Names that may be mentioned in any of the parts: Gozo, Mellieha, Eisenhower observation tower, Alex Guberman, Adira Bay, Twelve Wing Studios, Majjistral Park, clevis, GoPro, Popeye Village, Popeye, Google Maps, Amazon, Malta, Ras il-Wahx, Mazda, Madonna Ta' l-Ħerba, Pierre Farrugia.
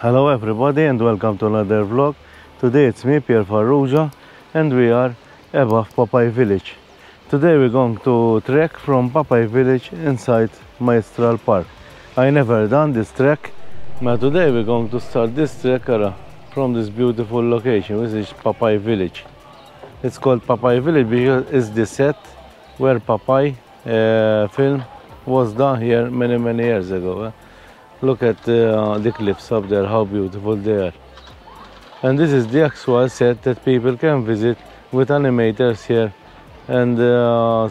Hello everybody and welcome to another vlog. Today it's me, Pierre Farrugia, and we are above Popeye Village. Today we're going to trek from Popeye Village inside Majjistral Park. I never done this trek, but today we're going to start this trek from this beautiful location, which is Popeye Village. It's called Popeye Village because it's the set where Popeye film was done here many years ago. Look at the cliffs up there, how beautiful they are. And this is the actual set that people can visit with animators here. And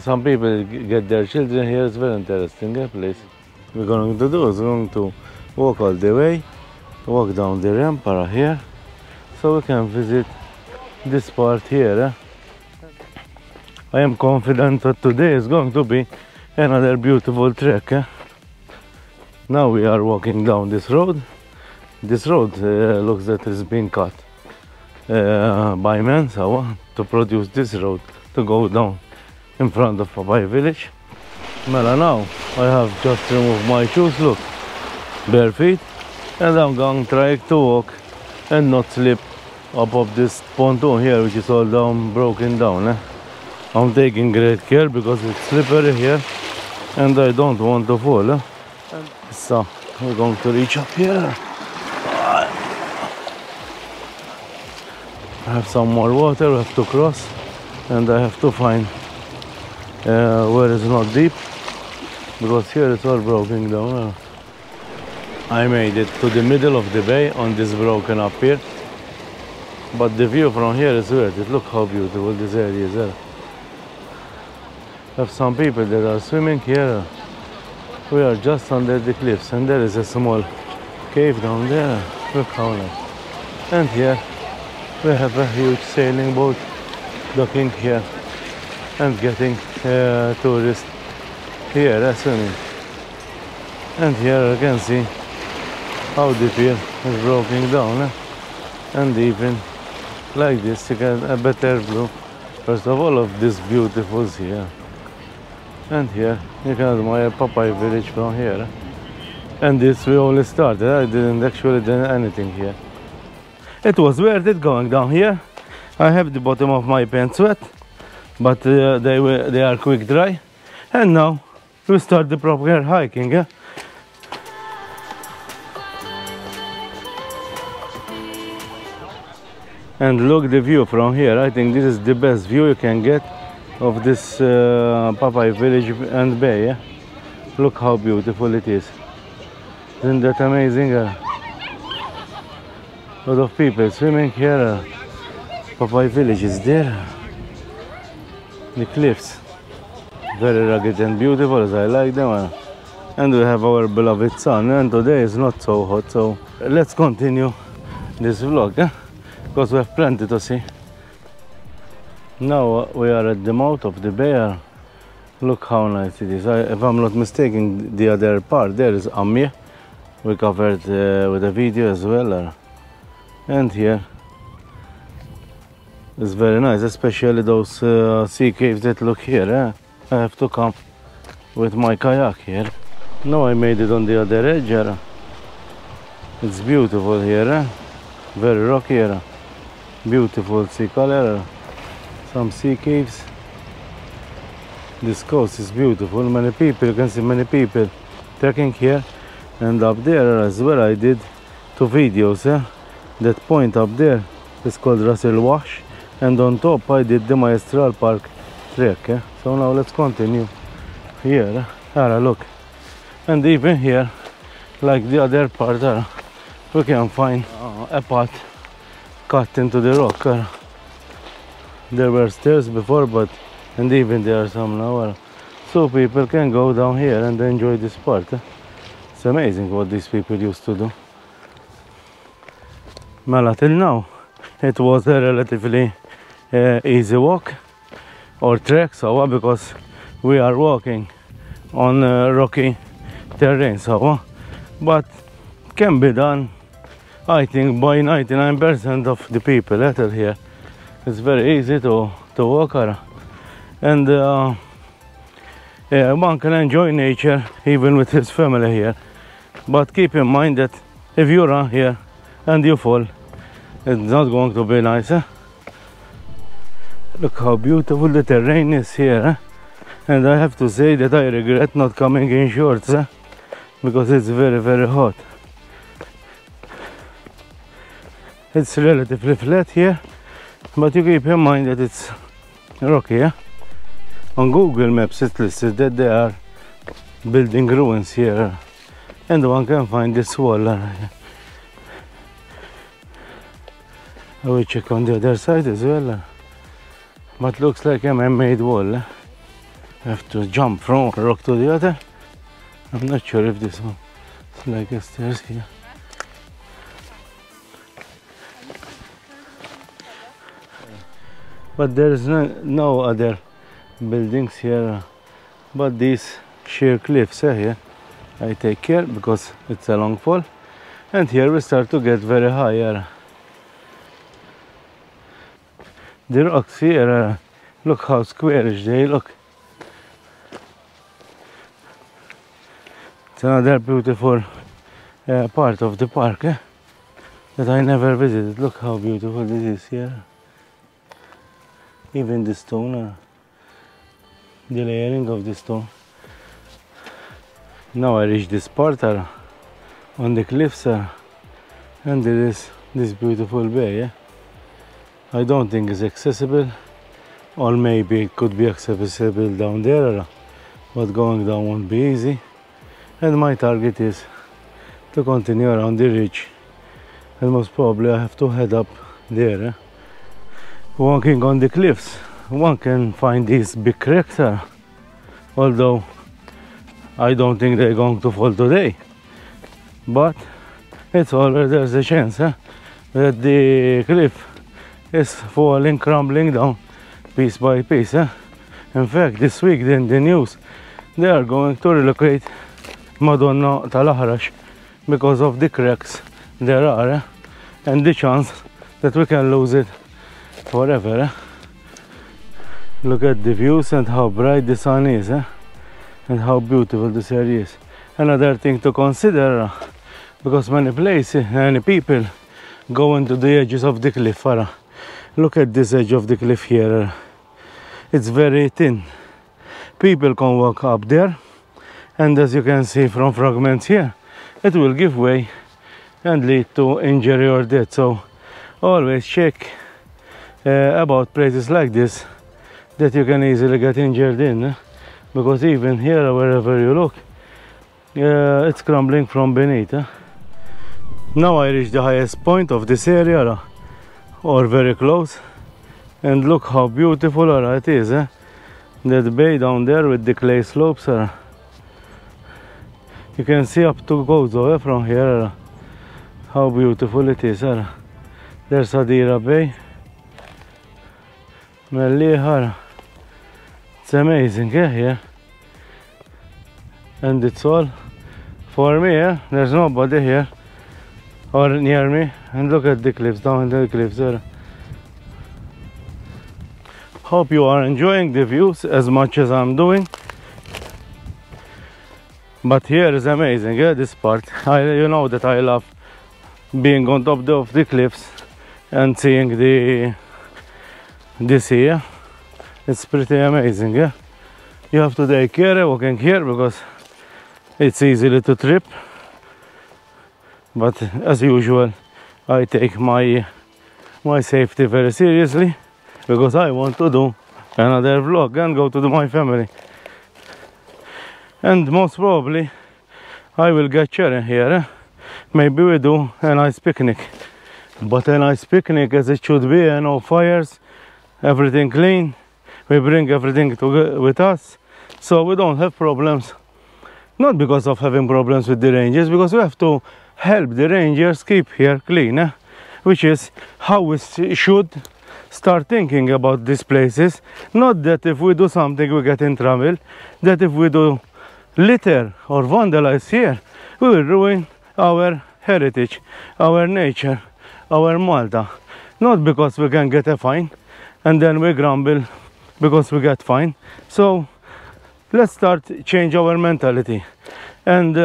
some people get their children here. It's very interesting place. We're going to do is we're going to walk all the way, walk down the ramp here, so we can visit this part here. I am confident that today is going to be another beautiful trek. Now we are walking down this road. This road looks that it's been cut by men to produce this road to go down in front of Popeye Village. Now I have just removed my shoes, look, bare feet, and I'm going to try to walk and not slip up of this pontoon here, which is all down, broken down. I'm taking great care because it's slippery here and I don't want to fall. So we're going to reach up here. I have some more water, I have to cross, and I have to find where it's not deep, because here it's all broken down. I made it to the middle of the bay on this broken up here, but the view from here is worth it. Look how beautiful this area is. I have some people that are swimming here. We are just under the cliffs, and there is a small cave down there. Look how nice. And here we have a huge sailing boat docking here and getting tourists here swimming. And here I can see how the pier is broken down, and even like this you get a better view first of all of these beautifuls here. And here you can admire Popeye Village from here. And this we only started. I didn't actually do anything here. It was worth it going down here. I have the bottom of my pants wet, but they are quick dry. And now we start the proper hiking. And look the view from here. I think this is the best view you can get of this Popeye Village and bay. Look how beautiful it is. Isn't that amazing? A lot of people swimming here. Popeye Village is there. The cliffs, very rugged and beautiful as I like them. And we have our beloved sun, and today is not so hot, so let's continue this vlog, because we have plenty to see. Now we are at the mouth of the bay. Look how nice it is. If I'm not mistaken, the other part there is Amie. We covered with a video as well. And here it's very nice, especially those sea caves that look here. I have to come with my kayak here. Now I made it on the other edge. It's beautiful here. Very rocky. Beautiful sea color. Some sea caves. This coast is beautiful. Many people, you can see many people trekking here and up there as well. I did two videos. That point up there is called Ras il-Wahx, and on top I did the Majjistral Park trek. So now let's continue here. Look, and even here, like the other part, we can find a path cut into the rock. There were stairs before, but and even there are some now, so people can go down here and enjoy this part. It's amazing what these people used to do. Mala, till now it was a relatively easy walk or trek, so because we are walking on rocky terrain, but can be done, I think, by 99% of the people that are here. It's very easy to walk around, and one can enjoy nature even with his family here. But keep in mind that if you run here, and you fall. It's not going to be nice, eh? Look how beautiful the terrain is here, eh? And I have to say that I regret not coming in shorts, eh? Because it's very hot. It's relatively flat here, but you keep in mind that it's rocky, eh? On Google Maps it listed that there are building ruins here, and one can find this wall. I will check on the other side as well, but looks like a man-made wall. I have to jump from one rock to the other. I'm not sure if this one is like a stairs here. But there is no other buildings here but these sheer cliffs here. I take care because it's a long fall, and here we start to get very higher. The rocks here, look how squarish they look. It's another beautiful part of the park, eh, that I never visited. Look how beautiful this is here. Even the stone, the layering of the stone. Now I reach this part on the cliffs, and there is this beautiful bay. Eh? I don't think it's accessible, or maybe it could be accessible down there, but going down won't be easy. And my target is to continue around the ridge, and most probably I have to head up there. Eh? Walking on the cliffs, one can find these big cracks, although I don't think they're going to fall today, but it's always there's a chance that the cliff is falling, crumbling down piece by piece. In fact, this week in the news, they are going to relocate Madonna Ta' l-Ħerba because of the cracks there are, and the chance that we can lose it forever. Look at the views and how bright the sun is. And how beautiful this area is. Another thing to consider, because many places, many people go into the edges of the cliff. Look at this edge of the cliff here. It's very thin. People can walk up there, and as you can see from fragments here, it will give way and lead to injury or death. So always check about places like this that you can easily get injured in. Because even here, wherever you look, it's crumbling from beneath. Now I reach the highest point of this area, or very close, and look how beautiful it is. That bay down there with the clay slopes. You can see up to Gozo from here, how beautiful it is. There's Adira Bay, Mellieha. It's amazing here, and it's all for me. There's nobody here or near me, and look at the cliffs down in the cliffs there. Hope you are enjoying the views as much as I'm doing. But here is amazing, this part. You know that I love being on top of the cliffs and seeing the sea. It's pretty amazing, yeah? You have to take care walking here because it's easy to trip. But as usual, I take my safety very seriously because I want to do another vlog and go to my family. And most probably, I will get sharing here. Eh? Maybe we do a nice picnic. But a nice picnic as it should be, no fires, everything clean. We bring everything with us, so we don't have problems. Not because of having problems with the rangers, because we have to help the rangers keep here clean, which is how we should start thinking about these places. Not that if we do something we get in trouble, that if we do litter or vandalize here, we will ruin our heritage, our nature, our Malta. Not because we can get a fine and then we grumble because we got fine. So let's start change our mentality. And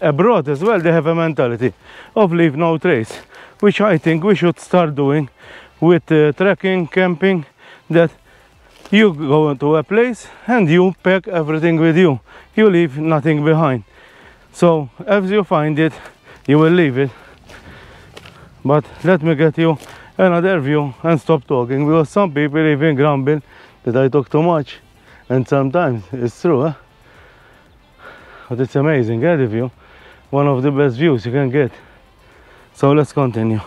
abroad as well, they have a mentality of leave no trace. which I think we should start doing with trekking, camping, that you go into a place and you pack everything with you. You leave nothing behind. So as you find it, you will leave it. But let me get you another view and stop talking, because some people even grumble that I talk too much, and sometimes it's true, eh? But it's amazing, eh, the view. One of the best views you can get. So let's continue.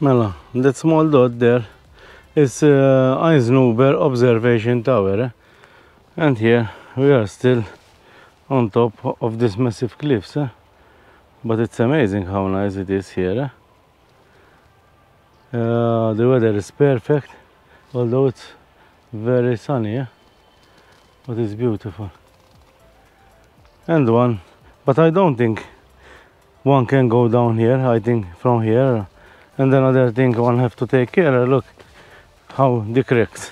Mela, that small dot there is Eisenhower observation tower, eh? And here we are still on top of this massive cliffs, eh? But it's amazing how nice it is here, eh? The weather is perfect, although it's very sunny, eh? But it's beautiful. And one, but I don't think one can go down here. I think from here, and another thing one have to take care. Look how the cracks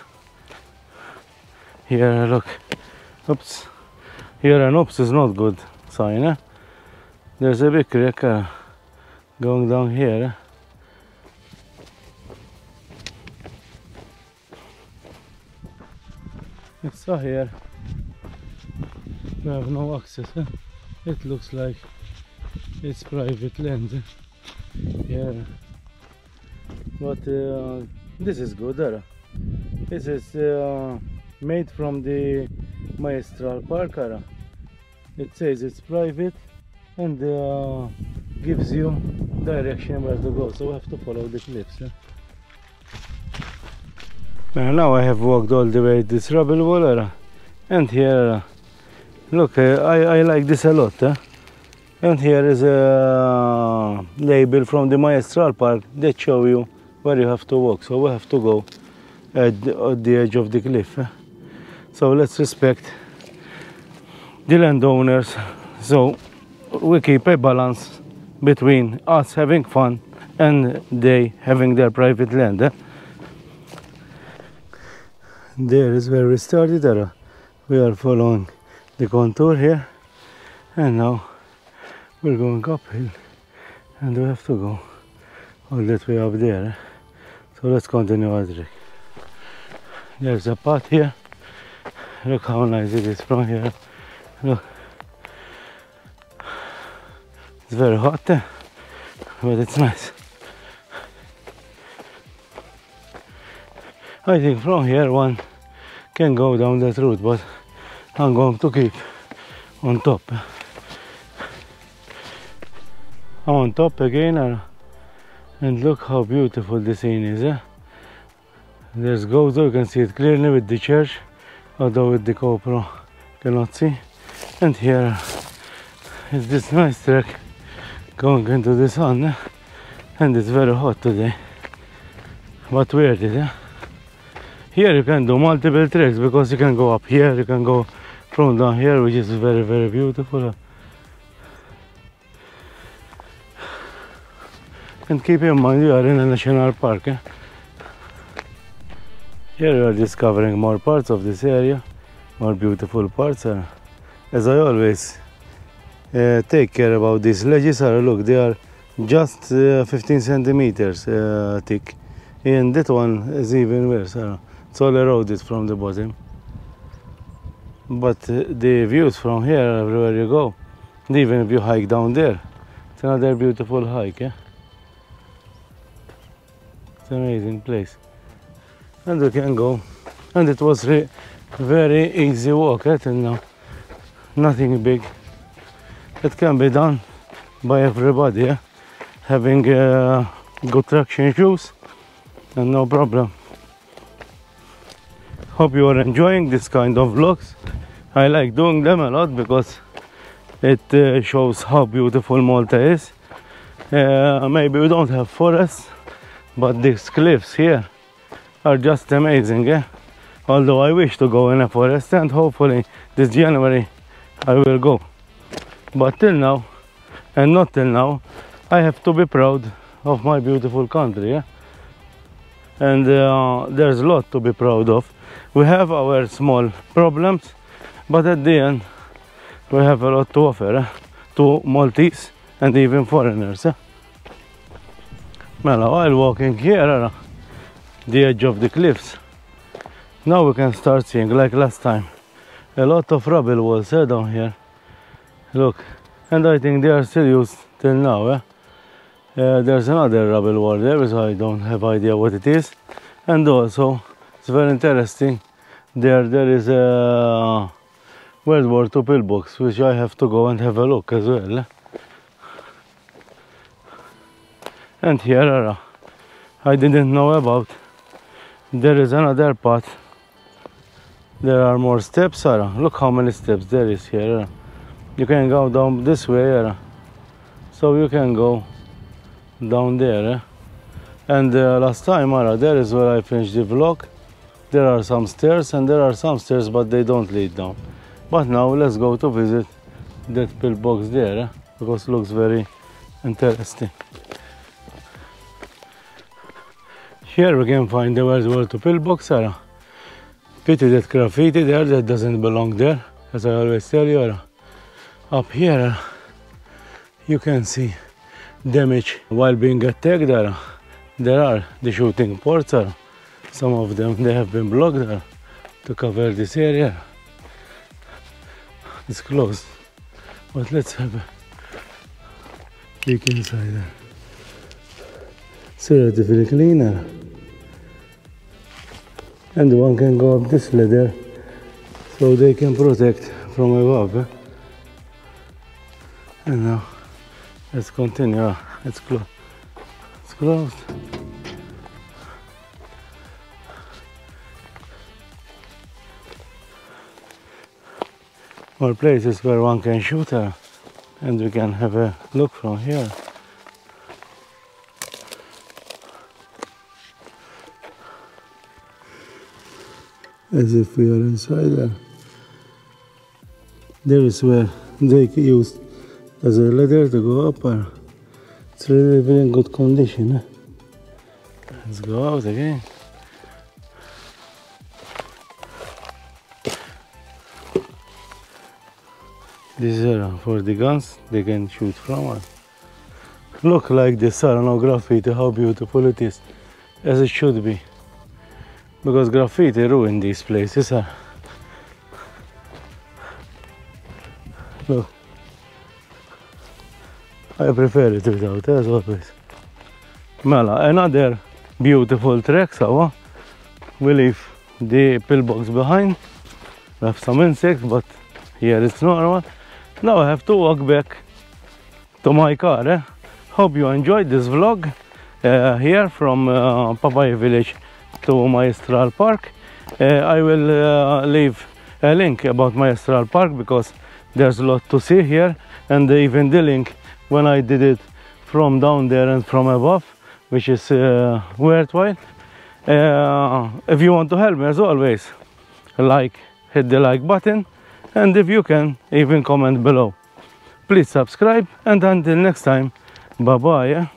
here, look. Oops, here an oops is not good sign, eh? There's a big crack going down here, eh? It's here. We have no access. Eh? It looks like it's private land. Eh? Yeah, but this is good. Eh? This is made from the Majjistral Park. Eh? It says it's private and gives you direction where to go. So we have to follow the cliffs. Eh? Now I have walked all the way this rubble wall, and here, look, I like this a lot, eh? And here is a label from the Majjistral Park that show you where you have to walk. So we have to go at the edge of the cliff, eh? So let's respect the landowners, so we keep a balance between us having fun and they having their private land, eh? There is where we started. We are following the contour here, and now we're going uphill, and we have to go all that way up there. So let's continue, Adric. There's a path here. Look how nice it is from here. Look, it's very hot, but it's nice. I think from here one can go down that route, but I'm going to keep on top. I'm on top again, and look how beautiful the scene is. Eh? There's Gozo, you can see it clearly with the church, although with the GoPro cannot see. And here is this nice track going into the sun, eh? And it's very hot today, but weird, eh? Here you can do multiple treks, because you can go up here, you can go from down here, which is very, very beautiful. And keep in mind, you are in a national park. Eh? Here you are discovering more parts of this area, more beautiful parts. As I always take care about these ledges, look, they are just 15 centimeters thick. And that one is even worse. It's all eroded from the bottom, but the views from here, everywhere you go, and even if you hike down there, it's another beautiful hike, eh? It's an amazing place, and you can go, and it was very easy walk, eh? And now nothing big, it can be done by everybody, eh? Having good traction shoes, and no problem. Hope you are enjoying this kind of vlogs. I like doing them a lot, because it shows how beautiful Malta is. Maybe we don't have forests, but these cliffs here are just amazing, eh? Although I wish to go in a forest, and hopefully this January I will go. But till now, and not till now, I have to be proud of my beautiful country, eh? And there's a lot to be proud of. We have our small problems, but at the end we have a lot to offer, eh? To Maltese and even foreigners, eh? Mela, while walking here, the edge of the cliffs, now we can start seeing, like last time, a lot of rubble was down here. Look, and I think they are still used till now. There's another rubble wall there, so I don't have idea what it is. And also, it's very interesting, there is a World War II pillbox, which I have to go and have a look as well. And here, I didn't know about, there is another path. There are more steps, look how many steps there is here. You can go down this way, so you can go down there. And last time, there is where I finished the vlog. There are some stairs, and there are some stairs, but they don't lead down. But now let's go to visit that pillbox there, because it looks very interesting. Here we can find the World War II pillbox. Pity that graffiti there, that doesn't belong there, as I always tell you. Up here you can see damage while being attacked. There are the shooting ports. Some of them, they have been blocked to cover this area. It's closed, but let's have a peek inside there. It's relatively cleaner. And one can go up this ladder so they can protect from above. And now let's continue. It's closed. It's closed. More places where one can shoot, and we can have a look from here. As if we are inside there. There is where they used as a ladder to go up. It's really very in good condition. Let's go out again. This is for the guns they can shoot from. Look like this, no graffiti, how beautiful it is, as it should be. Because graffiti ruined these places. Look, I prefer it without, as always. Mela, another beautiful trek. So we leave the pillbox behind. We have some insects, but here it's normal. Now I have to walk back to my car. Hope you enjoyed this vlog here from Popeye Village to Majjistral Park. I will leave a link about Majjistral Park, because there's a lot to see here, and even the link when I did it from down there and from above, which is worthwhile. If you want to help me, as always, hit the like button, and if you can, even comment below. Please subscribe, and until next time, bye bye.